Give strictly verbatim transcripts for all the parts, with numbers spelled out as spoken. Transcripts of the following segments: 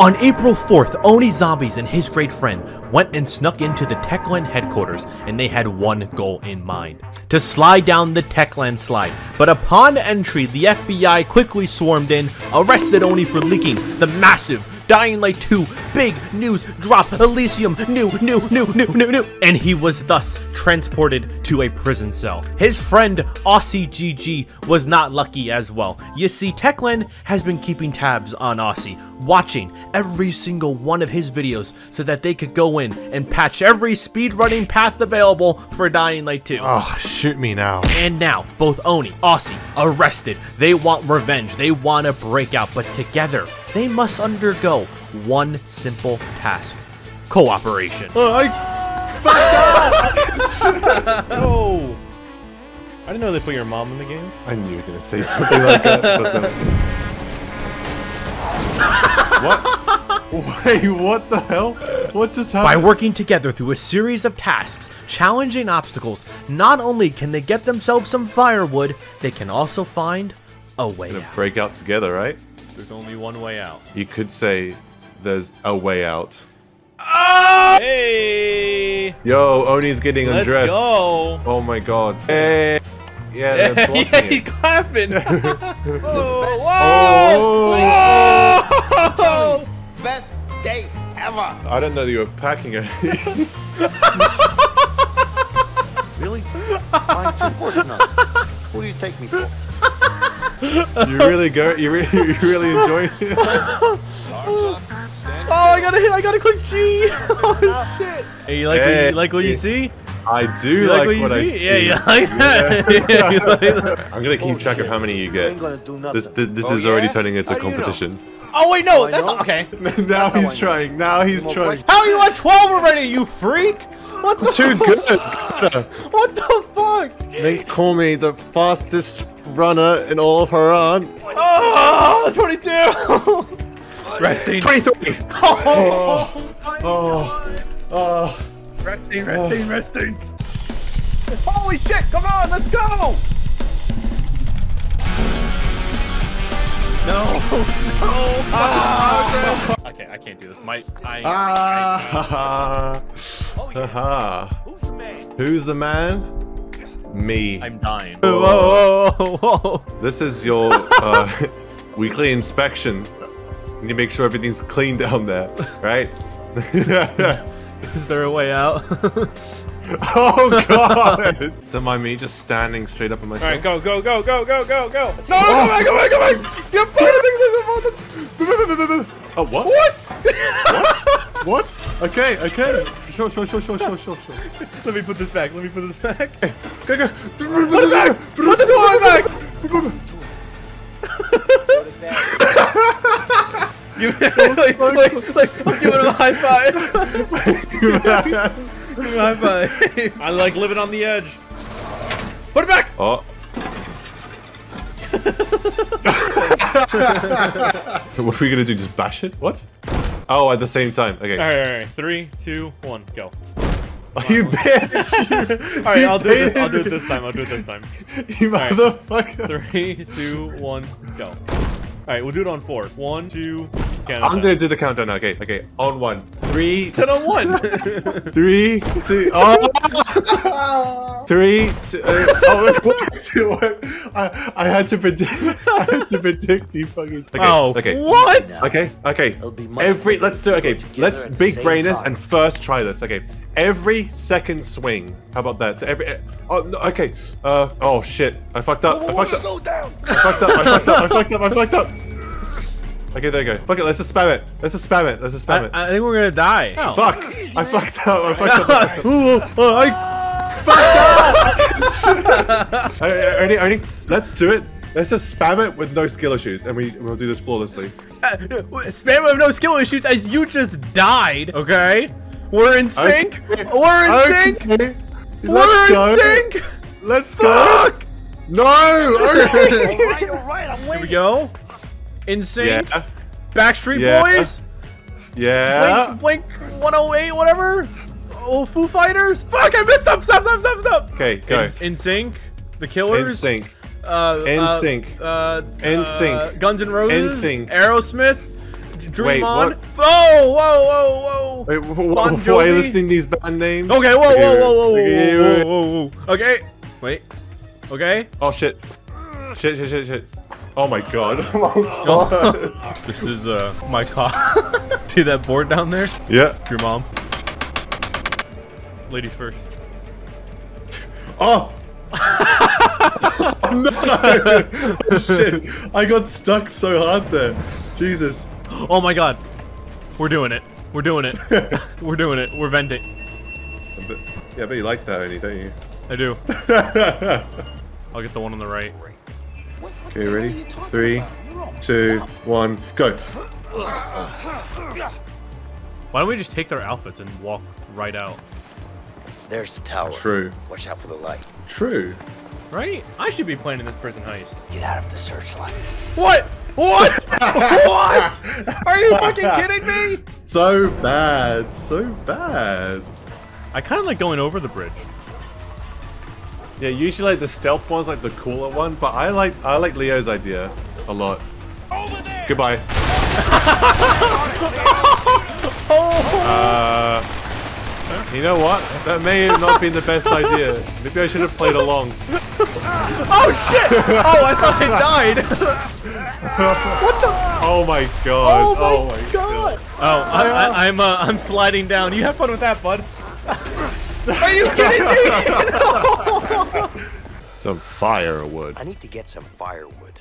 On April fourth, Oni Zombies and his great friend went and snuck into the Techland headquarters, and they had one goal in mind: to slide down the Techland slide. But upon entry, the F B I quickly swarmed in, arrested Oni for leaking the massive Dying Light two big news drop, Elysium new new new new new new, and he was thus transported to a prison cell. His friend Aussie G G was not lucky as well. You see, Techland has been keeping tabs on Aussie, watching every single one of his videos so that they could go in and patch every speedrunning path available for Dying Light two. Oh, shoot me now. And now, both Oni, Aussie, arrested. They want revenge, they want to break out, but together, they must undergo one simple task: cooperation. Oh, I fucked up! No! I didn't know they put your mom in the game. I knew you were gonna say something like that. But then... What? Wait, what the hell? What just happened? By working together through a series of tasks, challenging obstacles, not only can they get themselves some firewood, they can also find a way out. Break out together, right? There's only one way out. You could say there's a way out. Oh! Hey! Yo, Oni's getting Let's undressed. Go. Oh my god. Hey! Yeah, that's blocking yeah, he's clapping! Oh, whoa! Whoa! Whoa! Best day ever! I didn't know you were packing it. Really? Mine too? Of course not. Who do you take me for? You really go. You really, you really enjoy it. Oh, I gotta hit! I gotta click G. Oh shit! Hey, you like, hey, what, you like what you see? I do you like, like what, what you I see. see. Yeah, you like that. Yeah. You like that. I'm gonna keep oh, track shit. of how many you get. You this this, this oh, is yeah? already turning into a competition. You know? Oh wait, no, oh, that's not okay. Now that's he's trying. Now he's I'm trying. How are you at twelve already? You freak! What the? Too good. What the fuck? They call me the fastest runner in all of Haran. Oh, twenty-two! Resting. twenty-three! Oh, oh, oh, oh. Resting, resting, oh. resting. Holy shit, come on, let's go! No, no. Ah. Okay, I can't do this. My, I, ah. I, I, I, I, I, I. Oh, yeah. Aha. Who's the man? Who's the man? Me. I'm dying. Whoa, whoa, whoa, whoa. This is your uh, weekly inspection. You need to make sure everything's clean down there, right? is, is there a way out? Oh god! Don't mind me just standing straight up in my seat. Alright, go, go, go, go, go, go, go! No, no, go back, go back, go back! You're fighting things! Oh, what? What? What? What? Okay, okay. Sure, sure, sure, sure, sure, sure, sure. Let me put this back. Let me put this back. Hey, go, go. Put it back! Put the door back! Put it back. You like, so like, like, like, I'm giving him a high five. Give him a high five. I like living on the edge. Put it back! Oh. What are we gonna do? Just bash it? What? Oh, at the same time. Okay. All right, all right. Three, two, one, go. Are you bitch? All right, I'll do this. I'll do it this time. I'll do it this time. You motherfucker. Three, two, one, go. All right, we'll do it on four. One, two. I'm gonna do the countdown now. Okay, okay. On one, three. Ten on one. Three, two. Oh. Three, two. Oh, one, two, one. I, I had to predict. I had to predict you fucking. Okay, oh. Okay. What? Okay. Okay. Every. Let's do. Okay. Let's big brain this and first try this. Okay. Every second swing. How about that? So every. Oh no. Okay. Uh. Oh shit. I fucked up. I fucked up. Slow down. I fucked up. I fucked up. I fucked up. I fucked up. Okay, there you go. Fuck it, let's just spam it. Let's just spam it. Let's just spam I, it. I think we're gonna die. Oh. Fuck! Jeez, I fucked up. I fucked up. Ooh, uh, I fucked up! Ernie, Ernie, let's do it. Let's just spam it with no skill issues, and we, we'll do this flawlessly. Uh, spam with no skill issues as you just died, okay? We're in sync! Okay. We're in okay. sync! Okay. Let's we're go. in sync! Let's go! Fuck. No! Okay. Alright, alright, I'm waiting. Here we go. N sync, yeah. Backstreet yeah. Boys, yeah, Blink one oh eight, whatever, oh, Foo Fighters. Fuck, I missed up. Stop, stop, stop, stop. Okay, go. N sync, The Killers. N sync. Uh, N sync. Uh, uh, N sync. Uh, Guns N Roses. N sync. Aerosmith. Dream Wait, On. What? Whoa, whoa, whoa, whoa. Wait, whoa, Bon Jovi. Why are you listing these band names? Okay, whoa, whoa, whoa, whoa, whoa, whoa, whoa, whoa. Okay. Wait. Okay. Oh, shit. Shit, shit, shit, shit. Oh my god. Oh my god. This is uh, my car. See that board down there? Yeah. Your mom. Ladies first. Oh! No! Oh, shit. I got stuck so hard there. Jesus. Oh my god. We're doing it. We're doing it. We're doing it. We're venting. But, yeah, I bet you like that, Oni, don't you? I do. I'll get the one on the right. Okay, ready? Three, two, one, go. Why don't we just take their outfits and walk right out? There's the tower. True. Watch out for the light. True. Right? I should be planning this prison heist. Get out of the searchlight. What? What? What? Are you fucking kidding me? So bad. So bad. I kind of like going over the bridge. Yeah, usually like the stealth one's like the cooler one, but I like I like Leo's idea a lot. Over there. Goodbye. uh, you know what? That may have not been the best idea. Maybe I should have played along. Oh shit! Oh, I thought I died. What the? Oh my god! Oh my, oh my god. god! Oh, I, I, I'm uh, I'm sliding down. You have fun with that, bud. Are you kidding me? No. Some firewood. I need to get some firewood.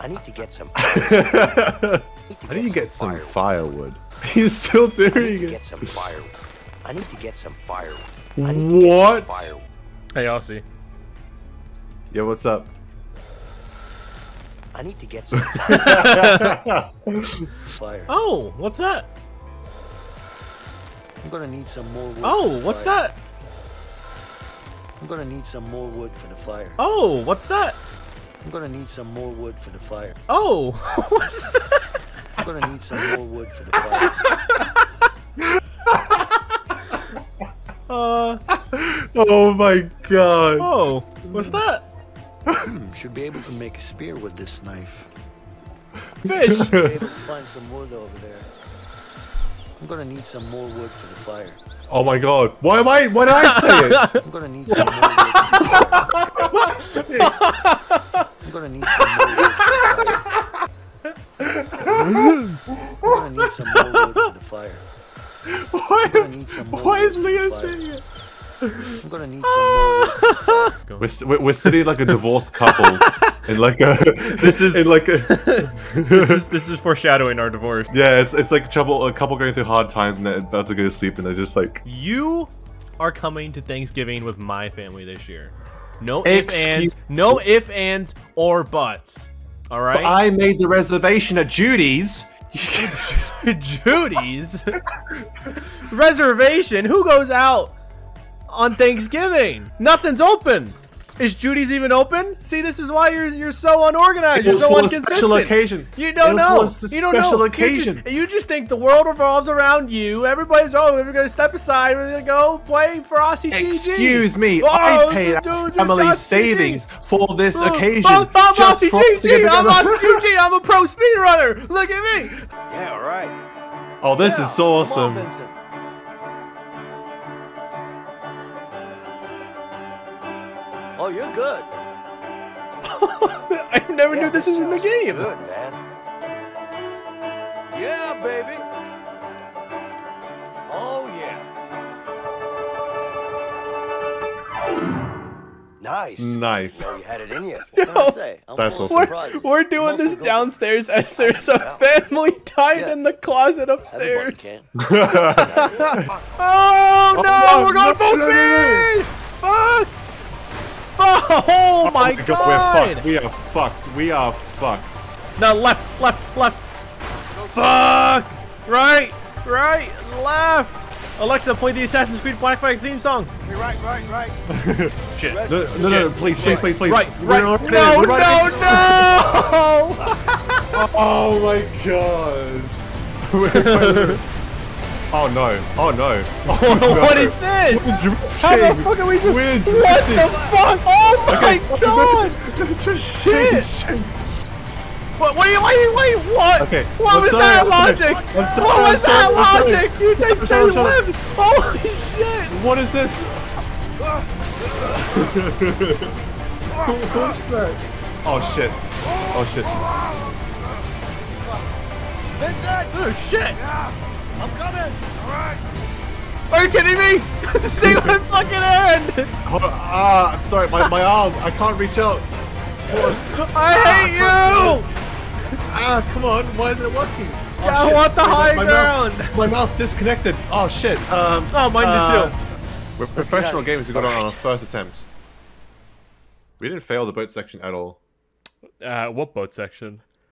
I need to get some firewood. How do you get some firewood? He's still doing it. I need to get some firewood. I need to get some firewood. What? Hey, Aussie. Yeah, what's up? I need to get some fire. Oh, what's that? I'm gonna need some more wood. Oh, what's fire. that? I'm gonna need some more wood for the fire. Oh, what's that? I'm gonna need some more wood for the fire. Oh, what's that? I'm gonna need some more wood for the fire. uh, oh my god. Oh, what's that? Should be able to make a spear with this knife. Fish! Should be able to find some wood over there. I'm gonna need some more wood for the fire. Oh my god. Why am I? Why did I say it? I'm gonna need some more wood for the fire. I'm gonna need some more wood for the fire. I'm gonna need some more wood for the fire. Why, why is Leo saying it? I'm gonna need some more wood. We're, we're sitting like a divorced couple. In like a, this is in like a, this is this is foreshadowing our divorce. Yeah, it's it's like trouble a couple going through hard times and they're about to go to sleep and they're just like. You are coming to Thanksgiving with my family this year. No ifs ands, no ifs ands or buts. All right. But I made the reservation at Judy's. Judy's reservation. Who goes out on Thanksgiving? Nothing's open. Is Judy's even open? See, this is why you're you're so unorganized. You're so inconsistent. It was for a special occasion. You don't know. It was for a special occasion. You just, you just think the world revolves around you. Everybody's oh, we're gonna step aside. We're gonna go play for Aussie G G. Excuse me, oh, I paid our family savings for this occasion. Both, both just Aussie for G G. I'm Aussie G G. I'm a pro speedrunner. Look at me. Yeah, all right. Oh, this yeah, is so awesome. Oh, you're good. I never yeah, knew this was in the game. Good, man. Yeah, baby. Oh, yeah. Nice. Nice. Well, you had it in you. What can I say? I'm That's awesome. We're, we're doing this downstairs as there's a family tied yeah. in the closet upstairs. Can. Oh, no. Oh, we're going full speed. Fuck. Oh my, oh my god. god! We're fucked. We are fucked. We are fucked. Now left, left, left. Fuck! Right, right, left. Alexa, play the Assassin's Creed Black Flag theme song. Right, right, right. Shit. No, no, no, please, please, please, please. Right, right. No, no, no! Oh my god! Oh no! Oh no! Oh no! What is this? How the fuck are we just? We're drifting. What the fuck? Oh my god! Just shit! What? Wait, wait, wait, what? Okay. What was that logic? What was that logic? You say stay left. Holy shit. What is this? What's that? Oh shit. Oh shit. Vincent! Oh shit. Yeah. I'm coming. All right. Are you kidding me? This thing went fucking end. Hold on. Ah, I'm sorry. My, my arm. I can't reach out. I hate ah, you! Ah, come on, why isn't it working? Oh, yeah, I want the high my, my ground! Mouse, my mouse disconnected! Oh shit, um... Oh, mine uh, did too! We're professional gamers who got right on our first attempt. We didn't fail the boat section at all. Uh, what boat section?